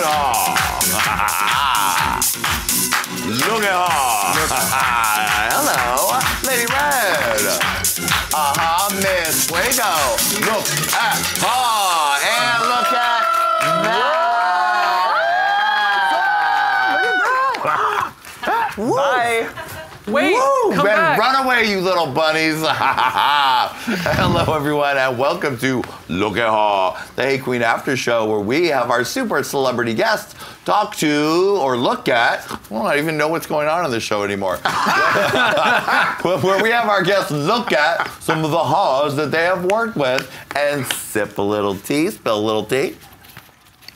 at Ha. Look at Ha. Hello, Lady Red. Miss Fuego. Look at Ha. And look at that. Look at that. Bye. Wait, woo, come back. Run away, you little bunnies. Hello, everyone, and welcome to Look at Ha, the Hey Qween After Show, where we have our super celebrity guests talk to or look at. Well, I don't even know what's going on in the show anymore. Where we have our guests look at some of the ha's that they have worked with and sip a little tea, spill a little tea.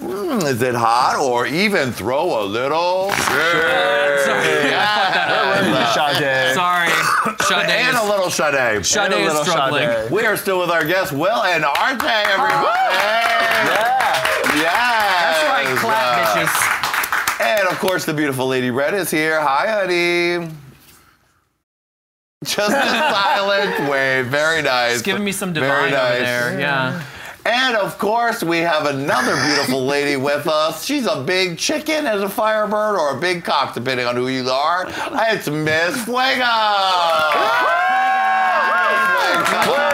Is it hot? Or even throw a little Sade. And a little Sade. Sade is struggling. Sade. We are still with our guests, Will and Arte, everybody. Yeah. That's right, clap, bitches. And of course, the beautiful Lady Red is here. Hi, honey. Just a silent wave. Very nice. It's giving me some divine over there. Yeah. And of course, we have another beautiful lady with us. She's a big chicken as a Firebird or a big cock, depending on who you are. It's Miss Fuego. Hola.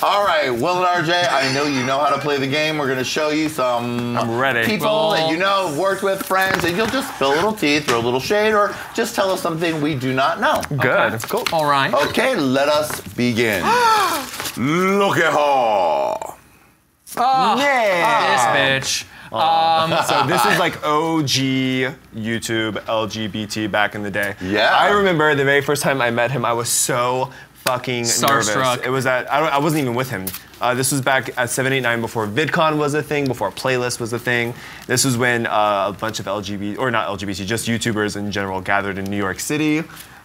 All right, Will and RJ, I know you know how to play the game. We're going to show you some people that you know, worked with, friends, and you'll just spill a little tea, throw a little shade, or just tell us something we do not know. Good. Okay. Cool. All right. Okay, let us begin. Look at her. Oh, yeah. This bitch. So this is like OG YouTube LGBT back in the day. Yeah. I remember the very first time I met him, I was so fucking starstruck. It was at, I wasn't even with him. This was back at 789 before VidCon was a thing, before Playlist was a thing. This was when a bunch of LGBT, or not LGBT, just YouTubers in general gathered in New York City.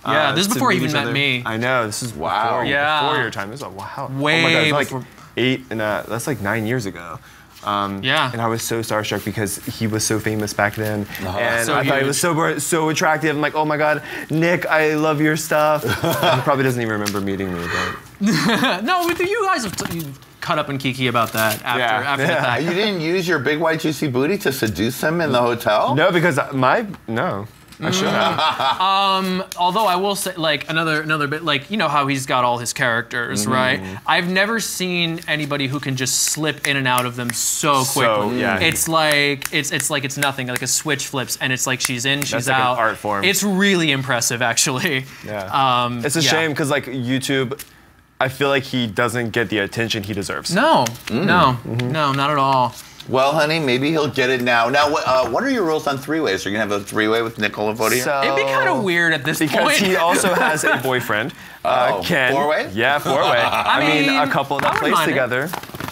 Yeah, this is before you even met me. I know, this is before your time. This is like, wow. Way oh my God, like 9 years ago. Yeah. And I was so starstruck because he was so famous back then. Uh-huh. And so I thought he was so attractive. I'm like, oh my God, Nick, I love your stuff. He probably doesn't even remember meeting me. But. No, you guys have cut up and kiki about that after that. You didn't use your big white juicy booty to seduce him in the hotel? No, because I should have. Although I will say, like, another bit, like, you know how he's got all his characters, right? I've never seen anybody who can just slip in and out of them so quickly. Yeah. It's like it's nothing. Like a switch flips, and it's like she's in, she's That's like out. An art form. It's really impressive, actually. Yeah. It's a shame because like YouTube, I feel like he doesn't get the attention he deserves. No, no, not at all. Well, honey, maybe he'll get it now. Now, what are your rules on three-ways? Are you going to have a three-way with Nicole Vodia? So, it'd be kind of weird at this point. Because he also has a boyfriend, Ken. Four-way? Yeah, four-way. I mean, a couple that plays together.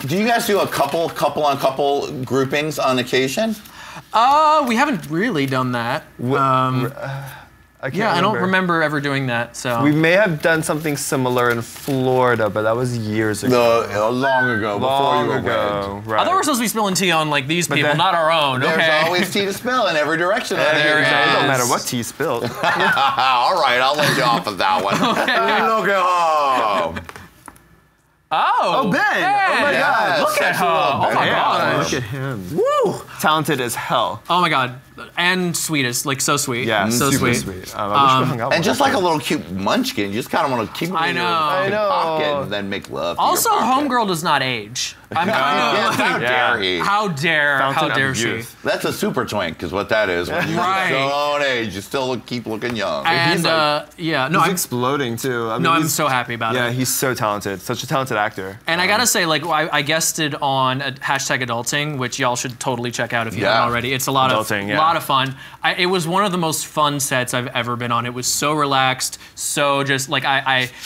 Do you guys do a couple-on-couple groupings on occasion? We haven't really done that. I don't remember ever doing that, so. We may have done something similar in Florida, but that was years ago. Long ago, before you were married. Right. I thought we were supposed to be spilling tea on like these people, not our own, There's always tea to spill in every direction. It don't matter what tea spilled. All right, I'll let you off of that one. Look at home. Oh, Ben! Oh my God! Look at him! Oh my God! Look at him! Woo! Talented as hell. Oh my God! And sweetest, like so sweet. Yeah, so sweet. I wish we hung out and just like a little cute munchkin, you just kind of want to keep him in your pocket and then make love. Also, homegirl does not age. I'm kind of like, how dare she? That's a super twink, is what that is. When you don't age, you still keep looking young. And he's exploding too. I mean, I'm so happy about it. Yeah, he's so talented. Such a talented actor. And I gotta say, like, I guested on hashtag adulting, which y'all should totally check out if you haven't already. It's a lot of fun. It was one of the most fun sets I've ever been on. It was so relaxed, so just like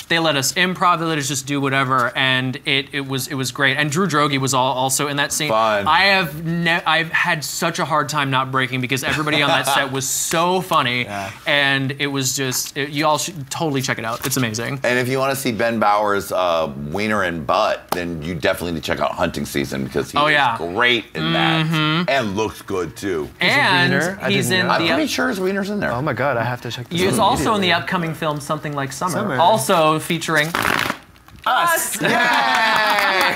they let us improv, they let us just do whatever, and it was great. And Drew Droege was also in that scene. Fun. I've had such a hard time not breaking because everybody on that set was so funny, and it was just you all should totally check it out. It's amazing. And if you want to see Ben Bauer's wiener and butt, then you definitely need to check out Hunting Season because he is great in that and looks good too. And he's in I'm pretty sure his wiener's in there. Oh my God, I have to check this out. He's also in the upcoming film Something Like Summer. Also featuring us. Yay! All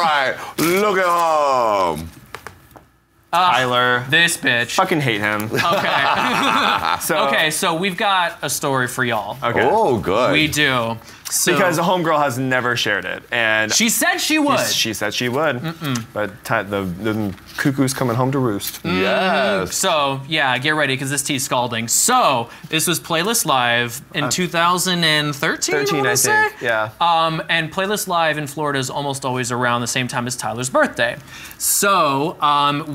right, look at him. Tyler. This bitch. Fucking hate him. Okay. so we've got a story for y'all. Okay. Oh, good. We do. So, because the homegirl has never shared it. And she said she would. She said she would. Mm-mm. But the cuckoo's coming home to roost. Mm-hmm. Yes. So, yeah, get ready, because this tea's scalding. So, this was Playlist Live in 2013, I think. Yeah. And Playlist Live in Florida is almost always around the same time as Tyler's birthday. So,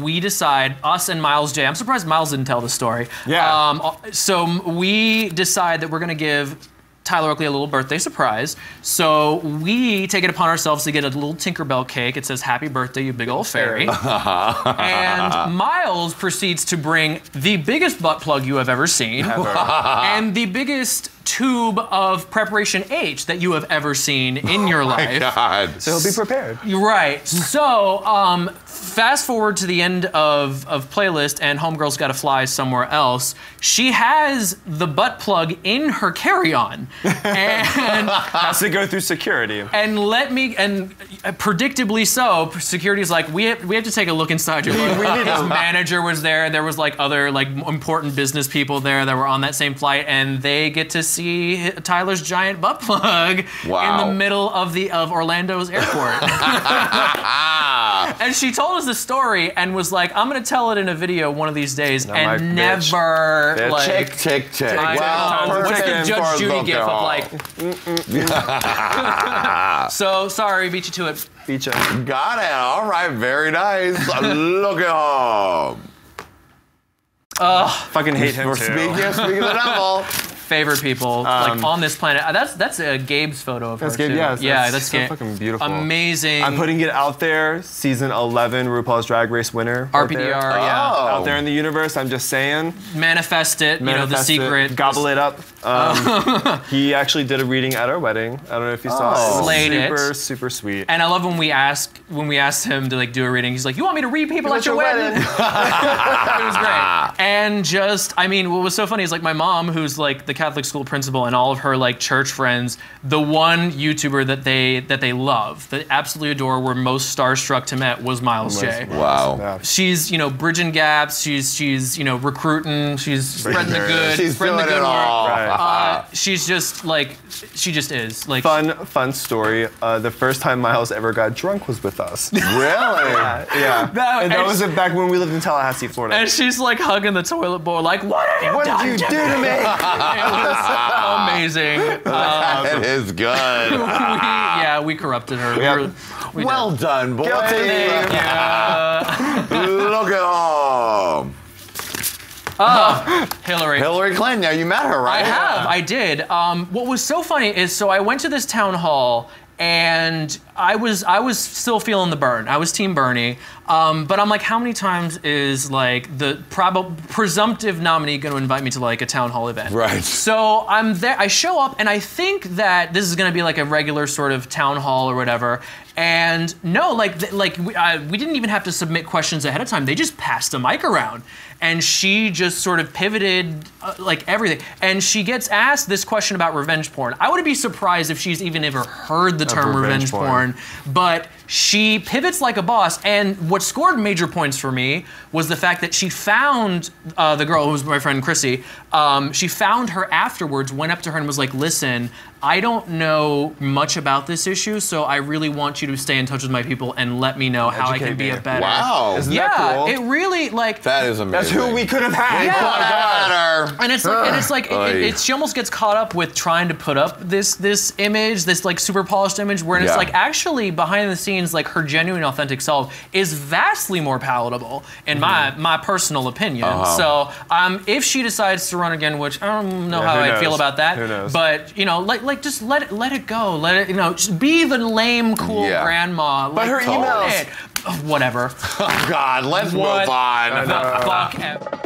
we decide, us and Miles J, I'm surprised Miles didn't tell the story. Yeah. So, we decide that we're going to give Tyler Oakley a little birthday surprise. So we take it upon ourselves to get a little Tinkerbell cake. It says, "Happy birthday, you big old fairy." And Miles proceeds to bring the biggest butt plug you have ever seen. And the biggest tube of Preparation H that you have ever seen in your life. God. So he'll be prepared. Right. So fast forward to the end of Playlist, and homegirl's got to fly somewhere else. She has the butt plug in her carry-on. And has to go through security. And predictably so, security's like, we have to take a look inside your plug. His manager was there. There was like other like important business people there that were on that same flight, and they get to see Tyler's giant butt plug in the middle of Orlando's airport. And she told us the story and was like, "I'm gonna tell it in a video one of these days." And like, never bitch. Like tick. Wow. What's the Judge Judy gif of like? So sorry, beat you to it. Beat you. Got it. All right. Very nice. Look at him. Fucking hate him too. Speaking of the devil. Favorite people like on this planet. That's a Gabe's photo of her. Gabe, too. Yes, yeah, that's so fucking beautiful. Amazing. I'm putting it out there. Season 11 RuPaul's Drag Race winner. RPDR. Yeah. Out there in the universe. I'm just saying. Manifest it. Manifest, you know, the secret. Gobble it up. He actually did a reading at our wedding. I don't know if you saw it. Slayed it. Super sweet. And I love when we asked him to like do a reading. He's like, "You want me to read people at your wedding?" It was great. And just, I mean, what was so funny is like my mom, who's like the Catholic school principal, and all of her like church friends, the one YouTuber that they love, that absolutely adore, were most starstruck to met was Miles J. Wow. She's, you know, bridging gaps. She's you know, recruiting. She's spreading the good. She's spreading the good word. Right. She's just like, she just is like. Fun story. The first time Miles ever got drunk was with us. Really? Yeah. And that was back when we lived in Tallahassee, Florida. And she's like hugging the toilet bowl, like, "What did you do to me?" It was amazing. It is good. We corrupted her. We well done, boy. Guilty. Yeah. Look at him. Hillary Clinton. Now, you met her, right? I have. I did. What was so funny is, so I went to this town hall, and I was still feeling the burn. I was Team Bernie, but I'm like, how many times is like the presumptive nominee going to invite me to like a town hall event? Right. So I'm there. I show up, and I think that this is going to be like a regular sort of town hall or whatever. And no, we didn't even have to submit questions ahead of time. They just passed the mic around, and she just sort of pivoted like everything. And she gets asked this question about revenge porn. I would be surprised if she's even ever heard the term revenge porn, but she pivots like a boss. And what scored major points for me was the fact that she found the girl who was my friend Chrissy. She found her afterwards, went up to her, and was like, "Listen, I don't know much about this issue, so I really want you to stay in touch with my people and let me know how I can be a better." Wow. Isn't that cool? It really, like. That is amazing. That's who we could have had. Yeah. And it's like, she almost gets caught up with trying to put up this image, this like super polished image, where it's like, actually behind the scenes, like her genuine, authentic self is vastly more palatable in my personal opinion. So if she decides to run again, which I don't know how I feel about that, who knows? But you know, like just let it go. Let it, you know, just be the lame, cool grandma. But her emails, whatever. Oh God, let's move on. Fuck.